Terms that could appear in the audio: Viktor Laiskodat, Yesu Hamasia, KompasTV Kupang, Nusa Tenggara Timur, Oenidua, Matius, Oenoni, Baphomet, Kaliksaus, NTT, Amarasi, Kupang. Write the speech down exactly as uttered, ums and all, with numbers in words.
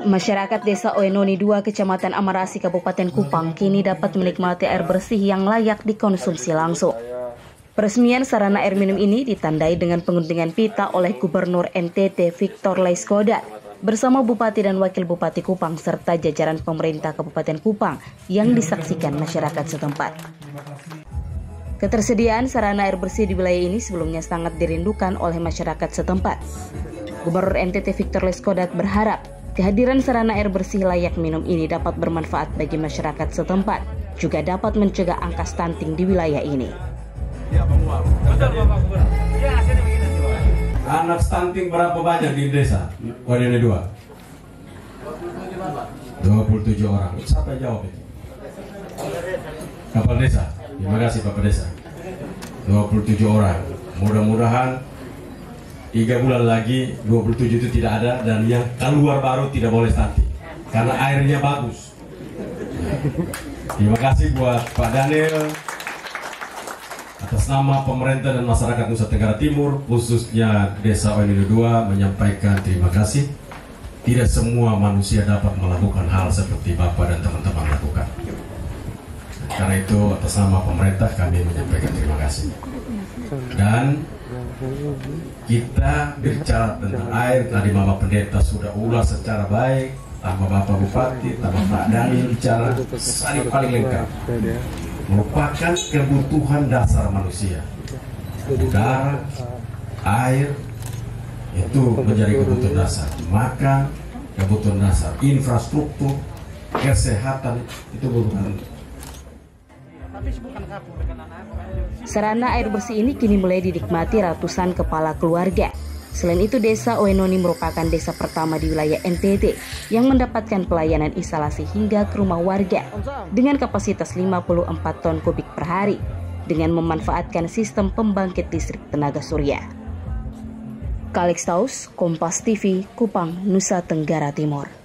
Masyarakat desa Oenidua, Kecamatan Amarasi, Kabupaten Kupang, kini dapat menikmati air bersih yang layak dikonsumsi langsung. Peresmian sarana air minum ini ditandai dengan penguntingan pita oleh Gubernur N T T Viktor Laiskodat bersama Bupati dan Wakil Bupati Kupang serta jajaran pemerintah Kabupaten Kupang yang disaksikan masyarakat setempat. Ketersediaan sarana air bersih di wilayah ini sebelumnya sangat dirindukan oleh masyarakat setempat. Gubernur N T T Viktor Laiskodat berharap kehadiran sarana air bersih layak minum ini dapat bermanfaat bagi masyarakat setempat, juga dapat mencegah angka stunting di wilayah ini. Anak stunting berapa banyak di desa? Oenidua. dua puluh tujuh orang. Siapa jawab itu? Kepala desa. Terima kasih Bapak Desa. dua puluh tujuh orang. Mudah-mudahan tiga bulan lagi dua puluh tujuh itu tidak ada, dan yang keluar baru tidak boleh stunting karena airnya bagus. Terima kasih buat Pak Daniel atas nama pemerintah dan masyarakat Nusa Tenggara Timur, khususnya desa Oenidua, menyampaikan terima kasih. Tidak semua manusia dapat melakukan hal seperti Bapak dan teman-teman lakukan. Karena itu atas nama pemerintah kami menyampaikan terima kasih. Dan kita bicara tentang air, tadi Mama Pendeta sudah ulas secara baik, tambah Bapak Bupati, tambah Pak Dani bicara, saling paling lengkap. Merupakan kebutuhan dasar manusia. Udara, air, itu menjadi kebutuhan dasar. Maka kebutuhan dasar, infrastruktur, kesehatan, itu kebutuhan. Sarana air bersih ini kini mulai dinikmati ratusan kepala keluarga. Selain itu, desa Oenoni merupakan desa pertama di wilayah N T T yang mendapatkan pelayanan instalasi hingga ke rumah warga dengan kapasitas lima puluh empat ton kubik per hari dengan memanfaatkan sistem pembangkit listrik tenaga surya. Kaliksaus, Kompas T V, Kupang, Nusa Tenggara Timur.